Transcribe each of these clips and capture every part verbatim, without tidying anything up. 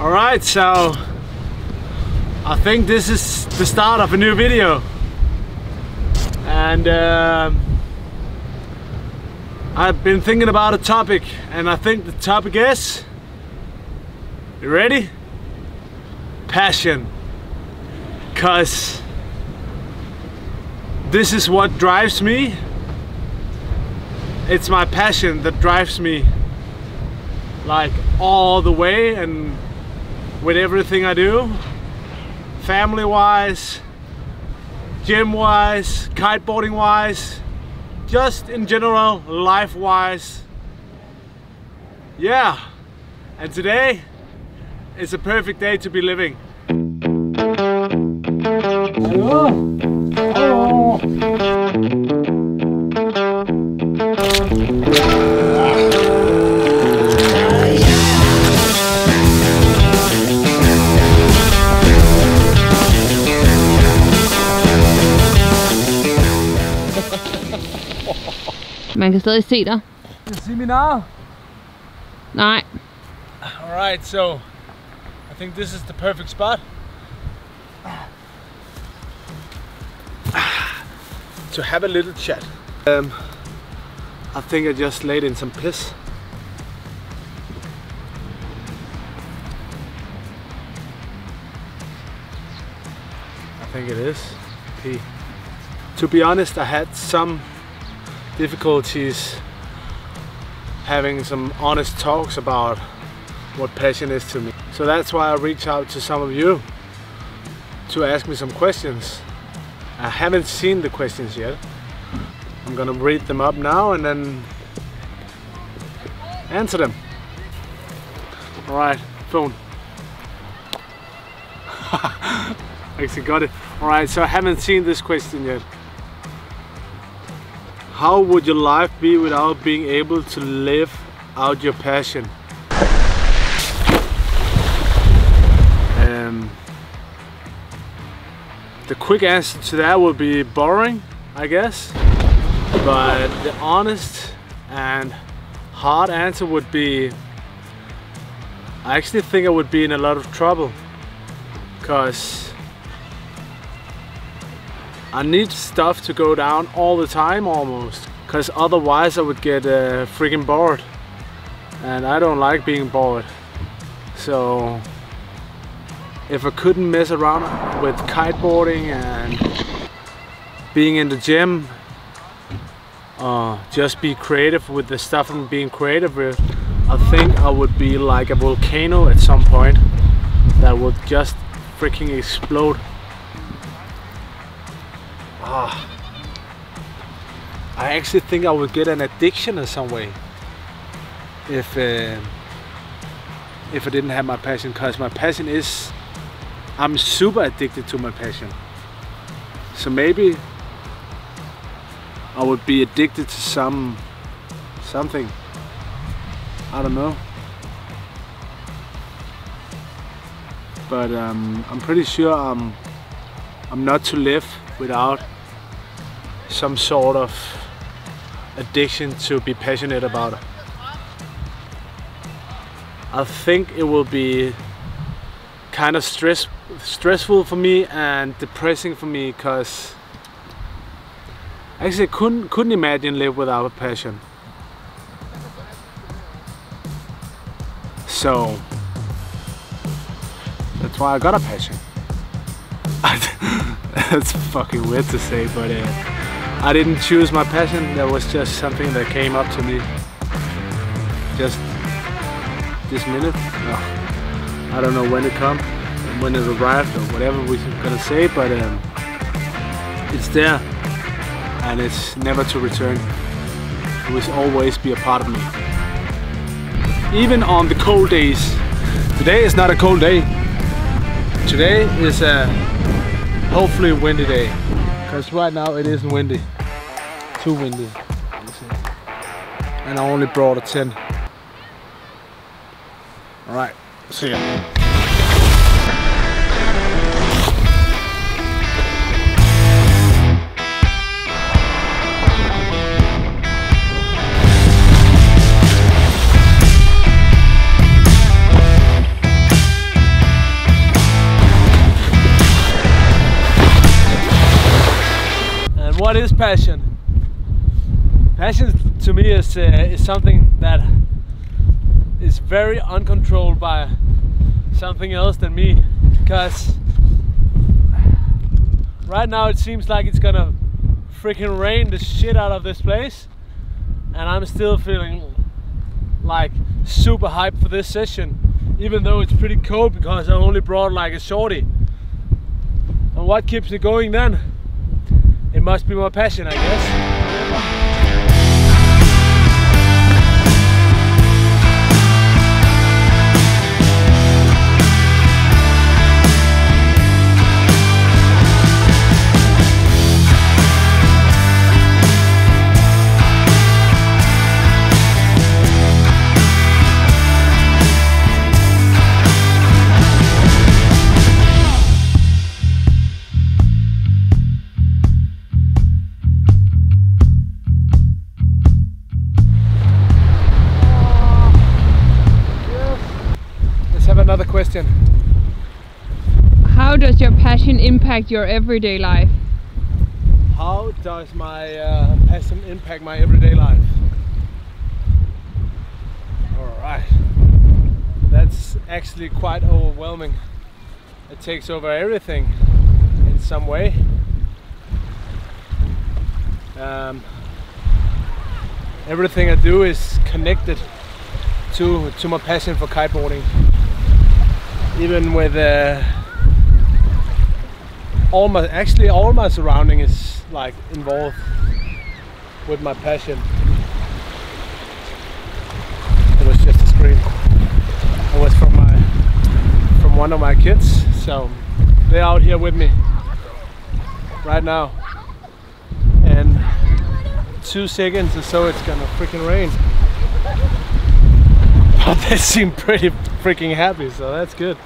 All right, so I think this is the start of a new video, and uh, I've been thinking about a topic, and I think the topic is, you ready? Passion. Because this is what drives me. It's my passion that drives me, like, all the way, and with everything I do, family wise, gym wise, kiteboarding wise, just in general, life wise. Yeah, and today is a perfect day to be living. Hello. Hello. Man kan stadig se dig. Kan du se min arv? Nej. Alright, so I think this is the perfect spot to have a little chat. Um, I think I just laid in some piss. I think it is pee. To be honest, I had some difficulties having some honest talks about what passion is to me. So that's why I reached out to some of you to ask me some questions. I haven't seen the questions yet. I'm gonna read them up now and then answer them. All right, phone. Actually got it. All right, so I haven't seen this question yet. How would your life be without being able to live out your passion? Um, the quick answer to that would be boring, I guess. But the honest and hard answer would be, I actually think I would be in a lot of trouble, because I need stuff to go down all the time almost, because otherwise I would get uh, freaking bored, and I don't like being bored. So if I couldn't mess around with kiteboarding and being in the gym, uh, just be creative with the stuff I'm being creative with, I think I would be like a volcano at some point that would just freaking explode. Ah, I actually think I would get an addiction in some way if uh, if I didn't have my passion, because my passion is, I'm super addicted to my passion. So maybe I would be addicted to some something. I don't know. But um, I'm pretty sure I'm I'm not to live without some sort of addiction to be passionate about it. I think it will be kind of stress, stressful for me and depressing for me, because actually I couldn't, couldn't imagine live without a passion. So that's why I got a passion. That's fucking weird to say, but uh, I didn't choose my passion. That was just something that came up to me just this minute. No, I don't know when it come, when it arrived, or whatever we're gonna say, but um, it's there, and it's never to return. It will always be a part of me, even on the cold days. Today is not a cold day. Today is a hopefully windy day, because right now it isn't windy. Too windy. And I only brought a tin. Alright, see ya. What is passion? Passion to me is uh, is something that is very uncontrolled by something else than me, because right now it seems like it's gonna freaking rain the shit out of this place, and I'm still feeling like super hyped for this session, even though it's pretty cold because I only brought like a shorty. And what keeps me going then? It must be my passion, I guess. Another question. How does your passion impact your everyday life? How does my uh, passion impact my everyday life? Alright. That's actually quite overwhelming. It takes over everything in some way. Um, everything I do is connected to, to my passion for kiteboarding. Even with uh, all my, actually all my surrounding is like involved with my passion. It was just a scream. It was from my, from one of my kids. So they're out here with me right now. And two seconds or so, it's gonna freaking rain. But they seem pretty freaking happy, so that's good.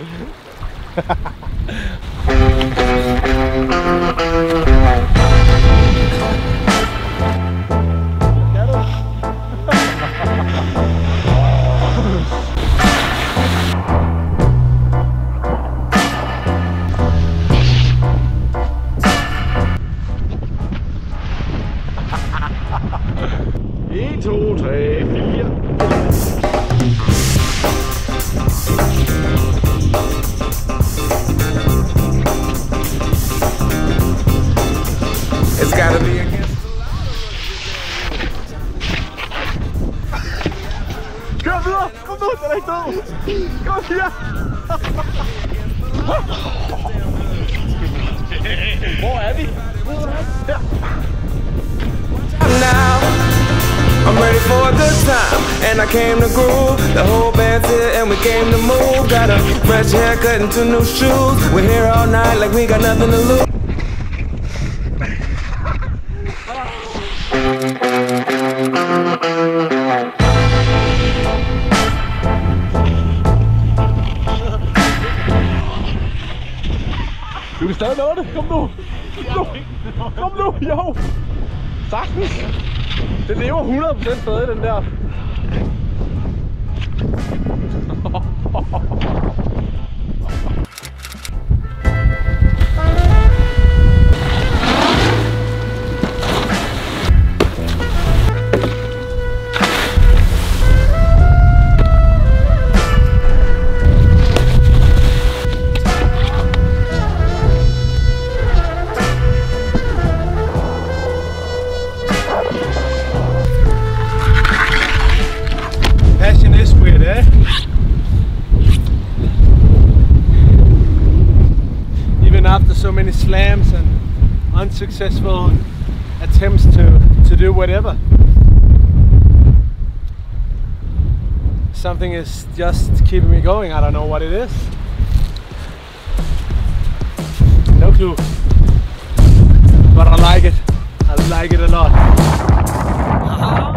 Kom hier! Hvor er vi? Her! Now, I'm ready for a good time, and I came to groove. The whole band's here and we came to move. Got a fresh haircut and two new shoes. We're here all night like we got nothing to lose. Du kan stadig nå det, kom nu! Kom nu! Kom nu, jo! Sagtens! Den lever hundrede procent stadig, den der! So many slams and unsuccessful attempts to, to do whatever. Something is just keeping me going. I don't know what it is. No clue. But I like it. I like it a lot.